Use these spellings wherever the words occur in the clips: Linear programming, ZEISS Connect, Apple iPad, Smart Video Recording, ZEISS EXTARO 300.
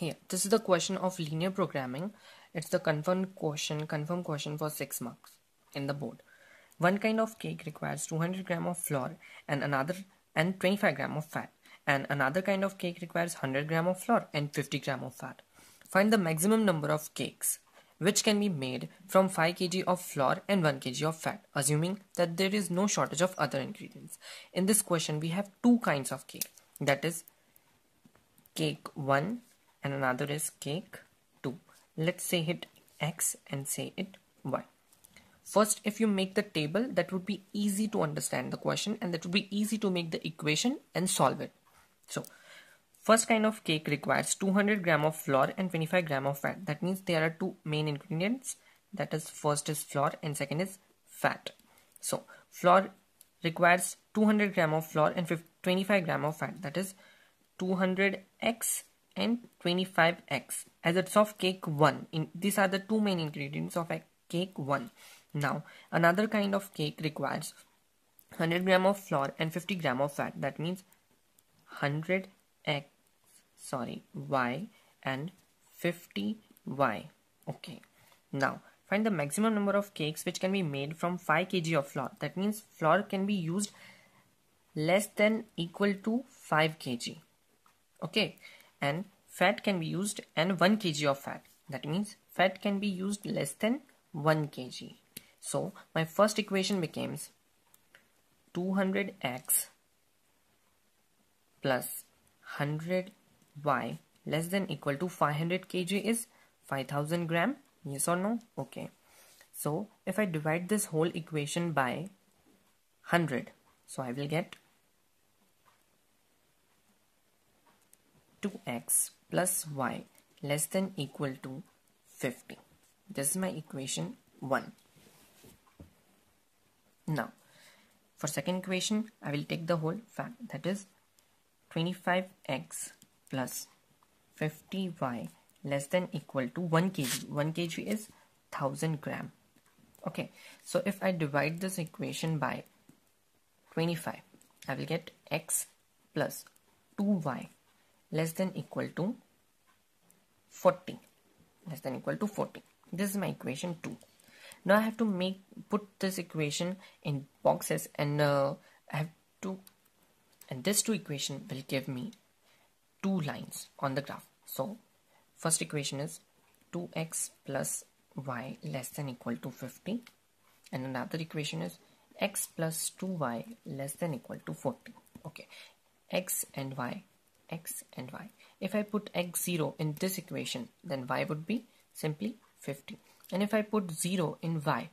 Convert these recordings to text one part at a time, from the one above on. Here, this is the question of linear programming. It's the confirmed question for 6 marks in the board. One kind of cake requires 200 grams of flour and another 25 grams of fat, and another kind of cake requires 100 grams of flour and 50 grams of fat. Find the maximum number of cakes which can be made from 5 kg of flour and 1 kg of fat, assuming that there is no shortage of other ingredients. In this question, we have two kinds of cake, that is cake 1 and another is cake 2. Let's say it X and say it Y. First, if you make the table, that would be easy to understand the question and that would be easy to make the equation and solve it. So, first kind of cake requires 200 grams of flour and 25 grams of fat. That means there are two main ingredients. That is, first is flour and second is fat. So, flour requires 200 grams of flour and 25 grams of fat. That is 200x and 25x. As it's of cake 1. These are the two main ingredients of cake 1. Now, another kind of cake requires 100 grams of flour and 50 grams of fat. That means 100y and 50y. Okay. Now, find the maximum number of cakes which can be made from 5 kg of flour. That means flour can be used less than equal to 5 kg. Okay. And fat can be used and 1 kg of fat. That means fat can be used less than 1 kg. So, my first equation becomes 200x plus 100y less than equal to 500 kg is 5000 gram. Yes or no? Okay. So, if I divide this whole equation by 100, so I will get 2x plus y less than equal to 50. This is my equation 1. Now, for second equation, I will take the whole fact, that is 25x plus 50y less than equal to 1 kg. 1 kg is 1000 gram. Okay, so if I divide this equation by 25, I will get x plus 2y less than equal to 40. Less than equal to 40. This is my equation 2. Now I have to put this equation in boxes, and this two equation will give me two lines on the graph. So first equation is 2x plus y less than equal to 50, and another equation is x plus 2y less than equal to 40. Okay, x and y, x and y. If I put x0 in this equation, then y would be simply 50. And if I put 0 in y,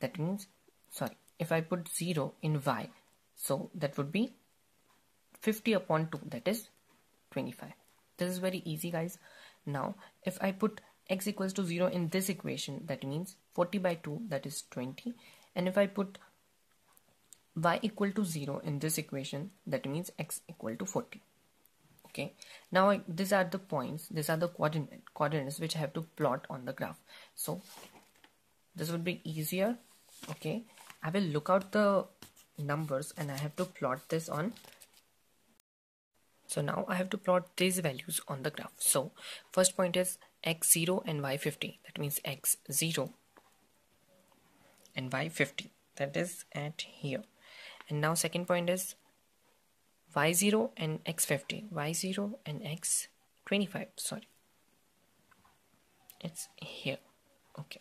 that means, sorry, if I put 0 in y, so that would be 50 upon 2, that is 25. This is very easy, guys. Now, if I put x equals to 0 in this equation, that means 40 by 2, that is 20. And if I put y equal to 0 in this equation, that means x equal to 40. Okay. Now, these are the points, these are the coordinates which I have to plot on the graph. So, this would be easier. Okay. I will look out the numbers and I have to plot this on. So, now I have to plot these values on the graph. So, first point is x0 and y50. That means x0 and y50. That is at here. And now, second point is y0 and x50, y0 and x25, sorry, it's here. Okay,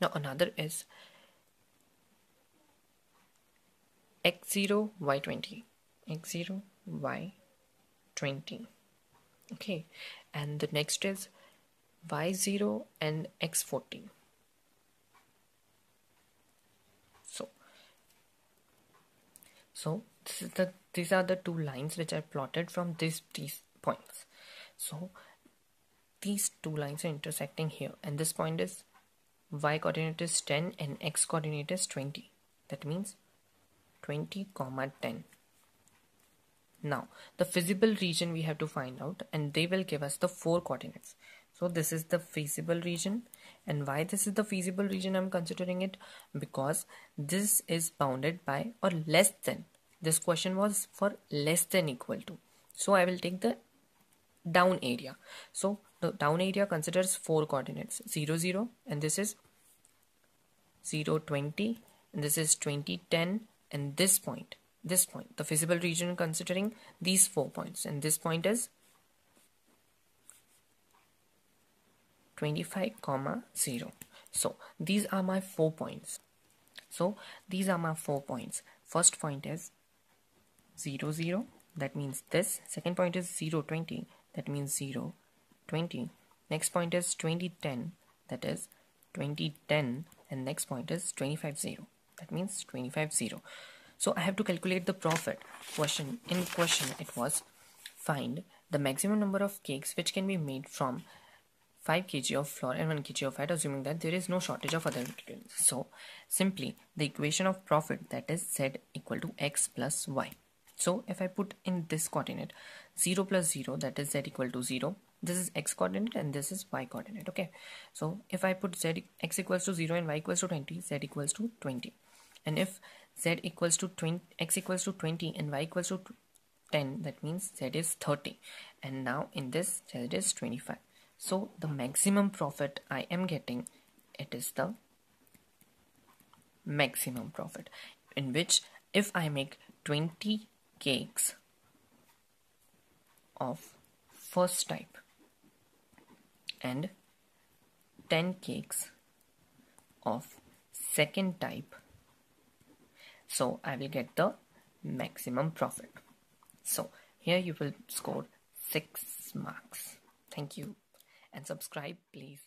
now another is x0, y20, x0, y20. Okay, and the next is y0 and x40. So these are the two lines which are plotted from these points. So these two lines are intersecting here, and this point is y coordinate is 10 and x coordinate is 20. That means 20, 10. Now the feasible region we have to find out, and they will give us the four coordinates. So this is the feasible region, and why this is the feasible region I'm considering it, because this is bounded by or less than. This question was for less than equal to. So I will take the down area. So the So down area considers four coordinates, 0, 0, and this is 0, 20, and this is 20, 10, and this point, the feasible region considering these 4 points, and this point is 25, 0. So these are my 4 points. First point is 0, 0, that means this. Second point is 0, 20, that means 0, 20. Next point is 20, 10, that is 20, 10, and next point is 25, 0, that means 25, 0. So I have to calculate the profit. In question it was find the maximum number of cakes which can be made from 5 kg of flour and 1 kg of fat, assuming that there is no shortage of other ingredients. So simply the equation of profit, that is Z equal to X plus Y. So if I put in this coordinate 0, 0, that is Z equal to 0. This is X coordinate and this is Y coordinate. Okay. So if I put X equals to 0 and Y equals to 20, Z equals to 20. And if Z equals to 20, X equals to 20 and Y equals to 10, that means Z is 30. And now in this Z is 25. So the maximum profit I am getting, it is the maximum profit, in which if I make 20 cakes of first type and 10 cakes of second type, so I will get the maximum profit. So here you will score 6 marks. Thank you. And subscribe, please.